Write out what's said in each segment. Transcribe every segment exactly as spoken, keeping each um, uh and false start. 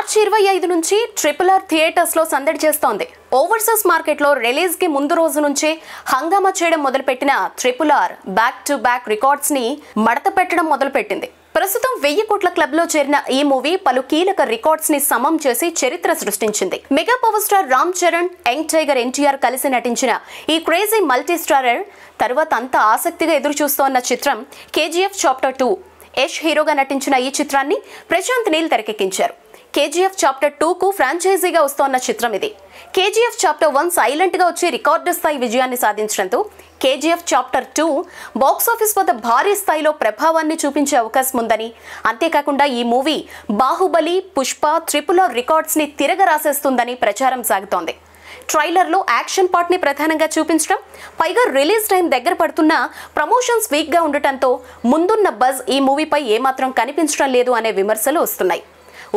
మార్చి ఇరవై ఐదు నుంచి ట్రిపుల్ ఆర్ థియేటర్స్ లో సందడి చేస్తోంది. ఓవర్సీస్ మార్కెట్ లో రిలీజ్ కి ముందు రోజు నుంచే హంగామా చేయడం మొదలుపెట్టిన triple R back to back records ని మడత పెట్టడం మొదలుపెట్టింది. ప్రస్తుతం వెయ్యి కోట్ల క్లబ్ లో చేరిన ఈ మూవీ పలు కీలక రికార్డ్స్ ని సమం చేసి చరిత్ర సృష్టించింది. Mega power star Ram Charan, young tiger NTR కలిసి నటించిన ఈ క్రేజీ మల్టీ స్టారర్ తర్వాత అంత ఆసక్తిగా ఎదురు చూస్తోన్న చిత్రం కేజీఎఫ్ చాప్టర్ టూ. యష్ హీరోగా నటించిన ఈ చిత్రాన్ని ప్రశాంత్ నీల్ తెరకెక్కించారు. కేజీఎఫ్ చాప్టర్ టూ కు ఫ్రాంచైజీగా వస్తోన్న చిత్రం ఇది. కేజీఎఫ్ చాప్టర్ వన్ సైలెంట్ గా వచ్చి రికార్డు స్థాయి విజయాన్ని సాధించడంతో కేజీఎఫ్ చాప్టర్ టూ బాక్సాఫీస్ వద్ద భారీ స్థాయిలో ప్రభావాన్ని చూపించే అవకాశం ఉందని, అంతేకాకుండా ఈ movie Baahubali, Pushpa, triple R records ని తిరగరాసేస్తుందని ప్రచారం సాగుతోంది. ట్రైలర్లో యాక్షన్ పార్ట్ని ప్రధానంగా చూపించడం, పైగా రిలీజ్ టైం దగ్గర పడుతున్న ప్రమోషన్స్ వీక్గా ఉండటంతో ముందున్న బజ్ ఈ మూవీపై ఏమాత్రం కనిపించడం లేదు అనే విమర్శలు వస్తున్నాయి.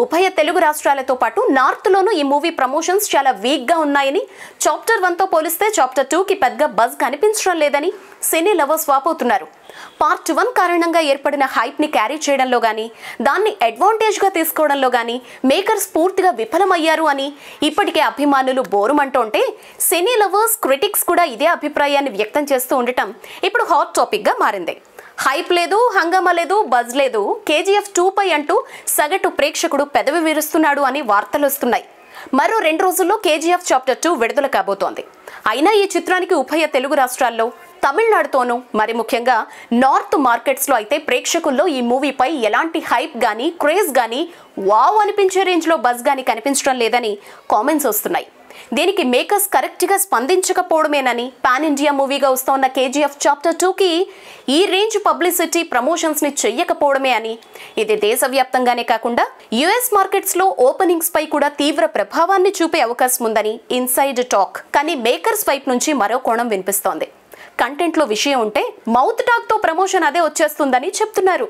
ఉభయ తెలుగు రాష్ట్రాలతో పాటు నార్త్లోనూ ఈ మూవీ ప్రమోషన్స్ చాలా వీక్గా ఉన్నాయని, చాప్టర్ వన్తో పోలిస్తే చాప్టర్ టూకి పెద్దగా బజ్ కనిపించడం లేదని సినీ లవర్స్ వాపోతున్నారు. పార్ట్ వన్ కారణంగా ఏర్పడిన హైప్ని క్యారీ చేయడంలో కానీ, దాన్ని అడ్వాంటేజ్గా తీసుకోవడంలో కానీ మేకర్స్ పూర్తిగా విఫలమయ్యారు అని ఇప్పటికే అభిమానులు బోరుమంటుంటే, సినీ లవర్స్, క్రిటిక్స్ కూడా ఇదే అభిప్రాయాన్ని వ్యక్తం చేస్తూ ఉండటం ఇప్పుడు హాట్ టాపిక్గా మారింది. హైప్ లేదు, హంగామా లేదు, బజ్ లేదు, కేజీఎఫ్ టూ పై అంటూ సగటు ప్రేక్షకుడు పెదవి విరుస్తున్నాడు అని వార్తలు వస్తున్నాయి. మరో రెండు రోజుల్లో కేజీఎఫ్ చాప్టర్ టూ విడుదల కాబోతోంది. అయినా ఈ చిత్రానికి ఉభయ తెలుగు రాష్ట్రాల్లో, తమిళనాడుతోనూ, మరి ముఖ్యంగా నార్త్ మార్కెట్స్లో అయితే ప్రేక్షకుల్లో ఈ మూవీపై ఎలాంటి హైప్ కానీ, క్రేజ్ కానీ, వావ్ అనిపించే రేంజ్లో బజ్ కానీ కనిపించడం లేదని కామెంట్స్ వస్తున్నాయి. దీనికి మేకర్స్ కరెక్ట్గా స్పందించకపోవడమేనని పాన్ ఇండియా మూవీగా వస్తోన్న కేజీఎఫ్ చాప్టర్ టూకి ఈ రేంజ్ పబ్లిసిటీ, ప్రమోషన్స్ని చెయ్యకపోవడమే అని, ఇది దేశవ్యాప్తంగానే కాకుండా యుఎస్ మార్కెట్స్లో ఓపెనింగ్స్పై కూడా తీవ్ర ప్రభావాన్ని చూపే అవకాశం ఉందని ఇన్సైడ్ టాక్. కానీ మేకర్స్ వైపు నుంచి మరో కోణం వినిపిస్తోంది. కంటెంట్లో విషయం ఉంటే మౌత్ టాక్తో ప్రమోషన్ అదే వచ్చేస్తుందని చెప్తున్నారు.